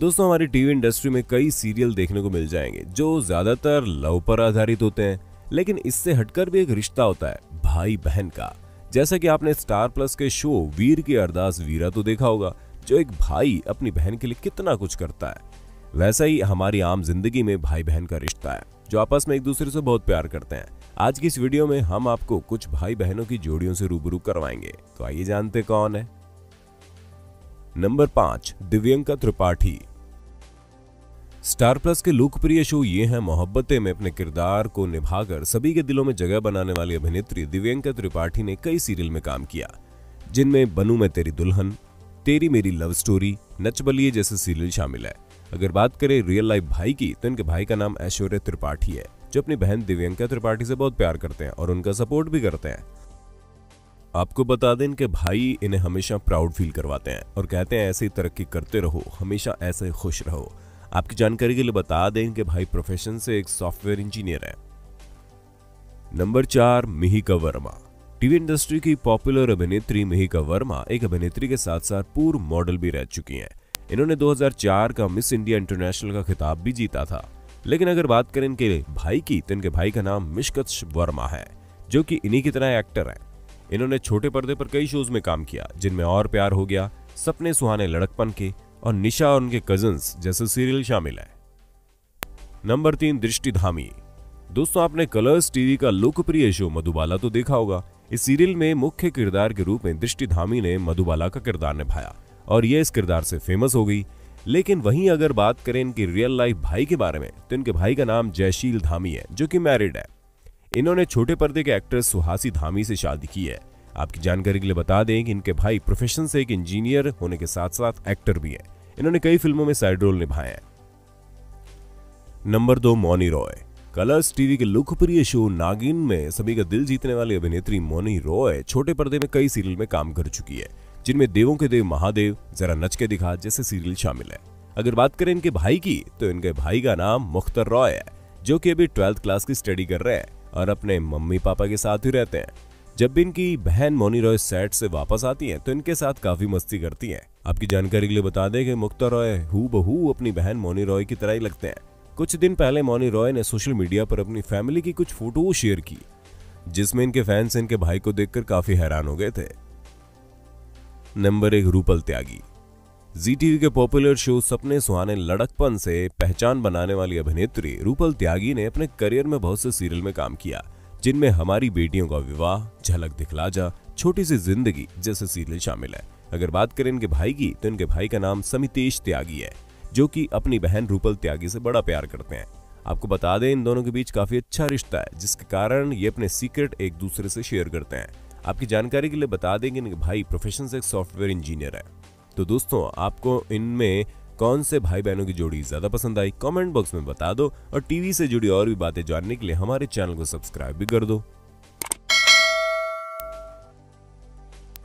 दोस्तों हमारी TV industry में कई सीरियल देखने को मिल जाएंगे जो ज्यादातर लव पर आधारित होते हैं, लेकिन इससे हटकर भी एक रिश्ता होता है भाई बहन का। जैसा कि आपने स्टार प्लस के शो वीर की अरदास वीरा तो देखा होगा, जो एक भाई अपनी बहन के लिए कितना कुछ करता है। वैसा ही हमारी आम जिंदगी में भाई बहन का रिश्ता है जो आपस में एक दूसरे से बहुत प्यार करते हैं। आज की इस वीडियो में हम आपको कुछ भाई बहनों की जोड़ियों से रूबरू करवाएंगे, तो आइए जानते कौन है। Number 5, Divyanka Tripathi. Star Plus के लोकप्रिय शो ये है मोहब्बतें में अपने किरदार को निभाकर सभी के दिलों में जगह बनाने वाली अभिनेत्री दिव्यांका त्रिपाठी ने कई सीरियल में काम किया, जिनमें बनू मैं तेरी दुल्हन, तेरी मेरी लव स्टोरी, नच बलिए जैसे सीरियल शामिल है। अगर बात करें रियल लाइफ भाई की, तो इनके भाई का नाम ऐश्वर्य त्रिपाठी है, जो अपनी बहन दिव्यांका त्रिपाठी से बहुत प्यार करते हैं और उनका सपोर्ट भी करते हैं। आपको बता दें कि भाई इन्हें हमेशा प्राउड फील करवाते हैं और कहते हैं ऐसे ही तरक्की करते रहो, हमेशा ऐसे खुश रहो। आपकी जानकारी के लिए बता दें कि भाई प्रोफेशन से एक सॉफ्टवेयर इंजीनियर है। Number 4, Mihika Verma. TV industry की पॉपुलर अभिनेत्री मिहिका वर्मा एक अभिनेत्री के साथ साथ पूर्व मॉडल भी रह चुकी हैं। इन्होंने 2004 का मिस इंडिया इंटरनेशनल का खिताब भी जीता था। लेकिन अगर बात करें इनके भाई की, तो इनके भाई का नाम मिश्कत वर्मा है, जो कि इन्हीं की तरह एक्टर है। इन्होंने छोटे पर्दे पर कई शोज में काम किया, जिनमें और प्यार हो गया, सपने सुहाने लड़कपन के और निशा और उनके कजिन्स जैसे सीरियल शामिल है। नंबर 3, दृष्टि धामी। दोस्तों आपने कलर्स टीवी का लोकप्रिय शो मधुबाला तो देखा होगा। इस सीरियल में मुख्य किरदार के रूप में दृष्टि धामी ने मधुबाला का किरदार निभाया और यह इस किरदार से फेमस हो गई। लेकिन वहीं अगर बात करें इनके रियल लाइफ भाई के बारे में, तो इनके भाई का नाम जयशील धामी है, जो कि मैरिड है। इन्होंने छोटे पर्दे के एक्ट्रेस सुहासी धामी से शादी की है। आपकी जानकारी के लिए बता दें कि इनके भाई प्रोफेशन से एक इंजीनियर होने के साथ साथ एक्टर भी है। इन्होंने कई फिल्मों में साइड रोल निभाए हैं। Number 2, Mouni Roy. Colors TV के लोकप्रिय शो नागिन में सभी का दिल जीतने वाली अभिनेत्री मौनी रॉय छोटे पर्दे में कई सीरियल में काम कर चुकी है, जिनमें देवों के देव महादेव, जरा नच के दिखा जैसे सीरियल शामिल है। अगर बात करें इनके भाई की, तो इनके भाई का नाम मुक्तार रॉय है, जो कि अभी 12th क्लास की स्टडी कर रहे हैं और अपने मम्मी पापा के साथ ही रहते हैं। जब भी इनकी बहन मौनी रॉय सेट से वापस आती है, तो इनके साथ काफी मस्ती करती है। आपकी जानकारी के लिए बता दें कि मुक्तार रॉय हूबहू अपनी बहन मौनी रॉय की तरह ही लगते हैं। कुछ दिन पहले मौनी रॉय ने सोशल मीडिया पर अपनी फैमिली की कुछ फोटो शेयर की, जिसमें इनके फैंस इनके भाई को देखकर काफी हैरान हो गए थे। Number 1, Rupal Tyagi. Zee TV के पॉपुलर शो सपने सुहाने लड़कपन से पहचान बनाने वाली अभिनेत्री रूपल त्यागी ने अपने करियर में बहुत से सीरियल में काम किया, जिनमें हमारी बेटियों का विवाह, झलक दिखला जा, छोटी सी जिंदगी जैसे सीरियल शामिल है। अगर बात करें इनके भाई की, तो इनके भाई का नाम समितेश त्यागी है, जो कि अपनी बहन रूपल त्यागी से बड़ा प्यार करते हैं। आपको बता दें इन दोनों के बीच काफी अच्छा रिश्ता है, जिसके कारण ये अपने सीक्रेट एक दूसरे से शेयर करते हैं। आपकी जानकारी के लिए बता दें कि इनके भाई प्रोफेशन से एक सॉफ्टवेयर इंजीनियर है। तो दोस्तों आपको इनमें कौन से भाई बहनों की जोड़ी ज्यादा पसंद आई, कमेंट बॉक्स में बता दो और टीवी से जुड़ी और भी बातें जानने के लिए हमारे चैनल को सब्सक्राइब भी कर दो।